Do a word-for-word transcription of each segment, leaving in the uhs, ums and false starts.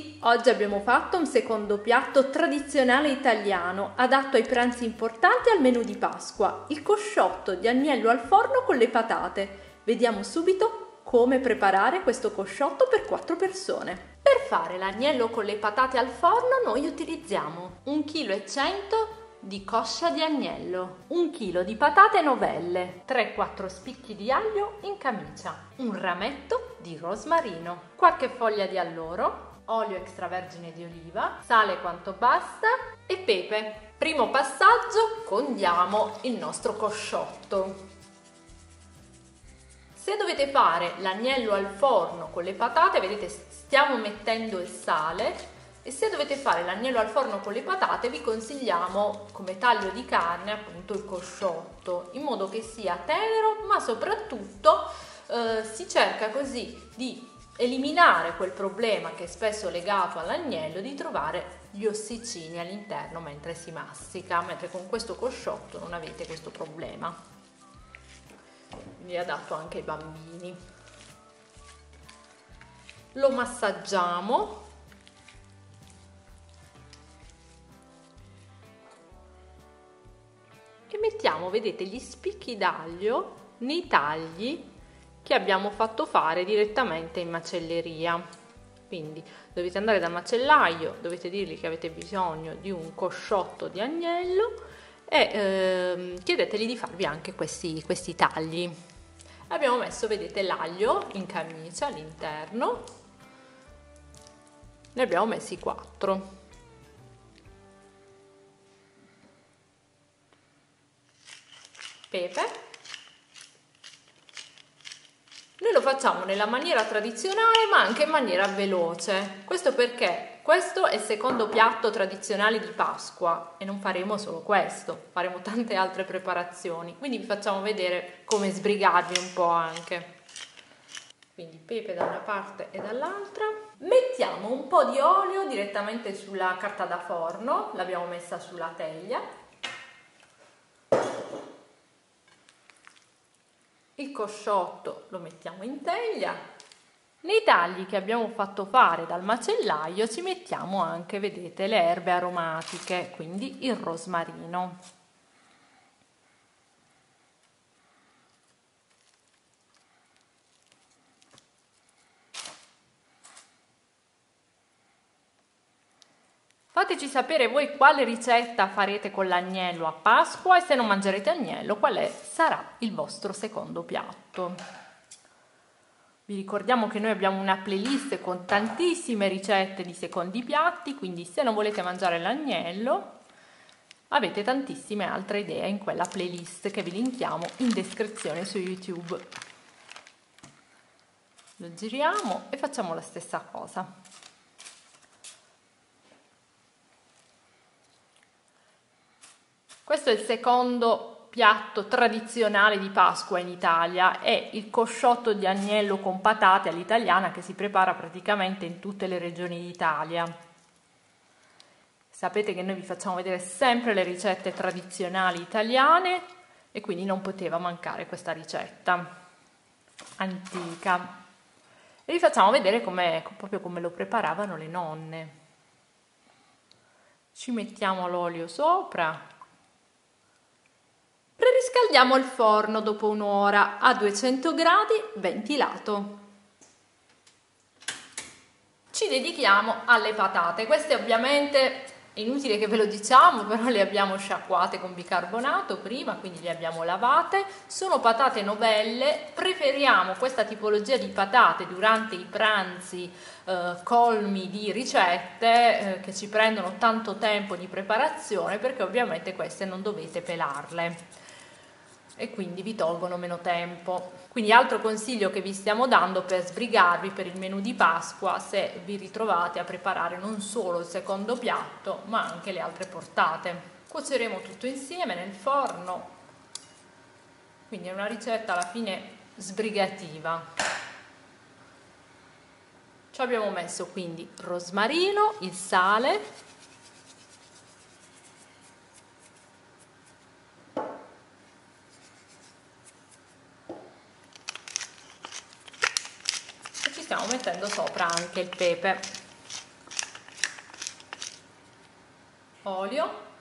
tutti, oggi abbiamo fatto un secondo piatto tradizionale italiano adatto ai pranzi importanti al menù di Pasqua, il cosciotto di agnello al forno con le patate. Vediamo subito come preparare questo cosciotto per quattro persone. Per fare l'agnello con le patate al forno noi utilizziamo un chilo e cento di coscia di agnello, un chilo di patate novelle, tre quattro spicchi di aglio in camicia, un rametto di rosmarino, qualche foglia di alloro, olio extravergine di oliva, sale quanto basta e pepe. Primo passaggio, condiamo il nostro cosciotto. Se dovete fare l'agnello al forno con le patate, vedete stiamo mettendo il sale. E se dovete fare l'agnello al forno con le patate vi consigliamo come taglio di carne appunto il cosciotto, in modo che sia tenero, ma soprattutto eh, si cerca così di eliminare quel problema che è spesso legato all'agnello di trovare gli ossicini all'interno mentre si mastiga, mentre con questo cosciotto non avete questo problema, quindi è adatto anche ai bambini. Lo massaggiamo e mettiamo, vedete, gli spicchi d'aglio nei tagli che abbiamo fatto fare direttamente in macelleria. Quindi dovete andare dal macellaio, dovete dirgli che avete bisogno di un cosciotto di agnello e ehm, chiedetegli di farvi anche questi, questi tagli. Abbiamo messo, vedete, l'aglio in camicia all'interno, ne abbiamo messi quattro. Pepe. Noi lo facciamo nella maniera tradizionale ma anche in maniera veloce, questo perché questo è il secondo piatto tradizionale di Pasqua e non faremo solo questo, faremo tante altre preparazioni, quindi vi facciamo vedere come sbrigarvi un po' anche. Quindi pepe da una parte e dall'altra, mettiamo un po' di olio direttamente sulla carta da forno, l'abbiamo messa sulla teglia. Il cosciotto lo mettiamo in teglia, nei tagli che abbiamo fatto fare dal macellaio ci mettiamo anche, vedete, le erbe aromatiche, quindi il rosmarino. Fateci sapere voi quale ricetta farete con l'agnello a Pasqua e se non mangerete agnello qual è, sarà il vostro secondo piatto. Vi ricordiamo che noi abbiamo una playlist con tantissime ricette di secondi piatti, quindi se non volete mangiare l'agnello avete tantissime altre idee in quella playlist che vi linkiamo in descrizione su YouTube. Lo giriamo e facciamo la stessa cosa. Questo è il secondo piatto tradizionale di Pasqua in Italia, è il cosciotto di agnello con patate all'italiana che si prepara praticamente in tutte le regioni d'Italia. Sapete che noi vi facciamo vedere sempre le ricette tradizionali italiane e quindi non poteva mancare questa ricetta antica. E vi facciamo vedere com'è, proprio come lo preparavano le nonne. Ci mettiamo l'olio sopra. Preriscaldiamo il forno dopo un'ora a duecento gradi ventilato. Ci dedichiamo alle patate. Queste ovviamente è inutile che ve lo diciamo, però le abbiamo sciacquate con bicarbonato prima, quindi le abbiamo lavate. Sono patate novelle, preferiamo questa tipologia di patate durante i pranzi eh, colmi di ricette eh, che ci prendono tanto tempo di preparazione, perché ovviamente queste non dovete pelarle e quindi vi tolgono meno tempo. Quindi altro consiglio che vi stiamo dando per sbrigarvi per il menù di Pasqua, se vi ritrovate a preparare non solo il secondo piatto ma anche le altre portate. Cuoceremo tutto insieme nel forno, quindi è una ricetta alla fine sbrigativa. Ci abbiamo messo quindi rosmarino, il sale, mettendo sopra anche il pepe. olio.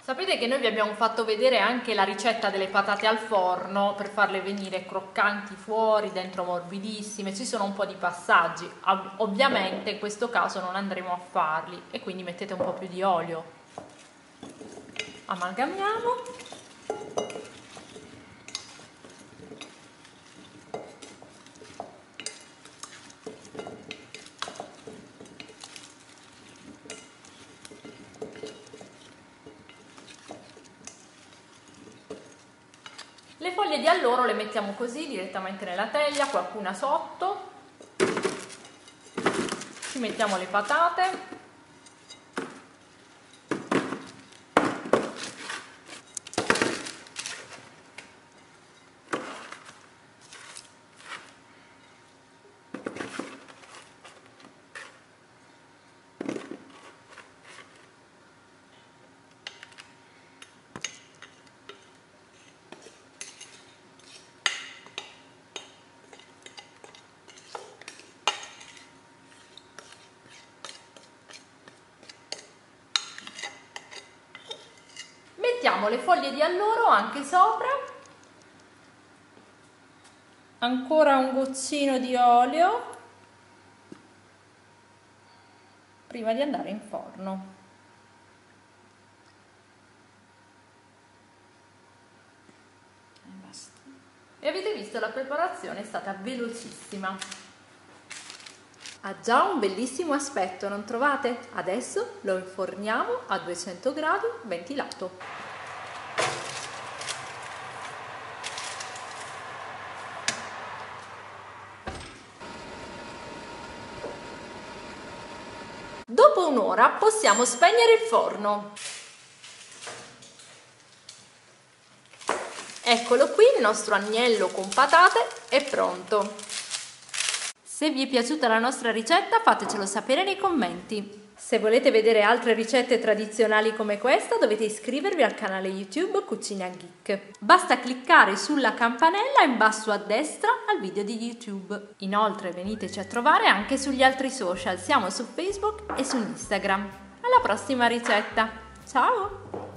Sapete che noi vi abbiamo fatto vedere anche la ricetta delle patate al forno per farle venire croccanti fuori, dentro morbidissime, ci sono un po' di passaggi, ovviamente in questo caso non andremo a farli e quindi mettete un po' più di olio. Amalgamiamo. Le foglie di alloro le mettiamo così direttamente nella teglia, qualcuna sotto, ci mettiamo le patate, mettiamo le foglie di alloro anche sopra, ancora un goccino di olio prima di andare in forno. E avete visto, la preparazione è stata velocissima. Ha già un bellissimo aspetto, non trovate? Adesso lo inforniamo a duecento gradi ventilato. Dopo un'ora possiamo spegnere il forno. Eccolo qui, il nostro agnello con patate è pronto. Se vi è piaciuta la nostra ricetta fatecelo sapere nei commenti. Se volete vedere altre ricette tradizionali come questa dovete iscrivervi al canale YouTube Cucina Geek. Basta cliccare sulla campanella in basso a destra al video di YouTube. Inoltre veniteci a trovare anche sugli altri social, siamo su Facebook e su Instagram. Alla prossima ricetta, ciao!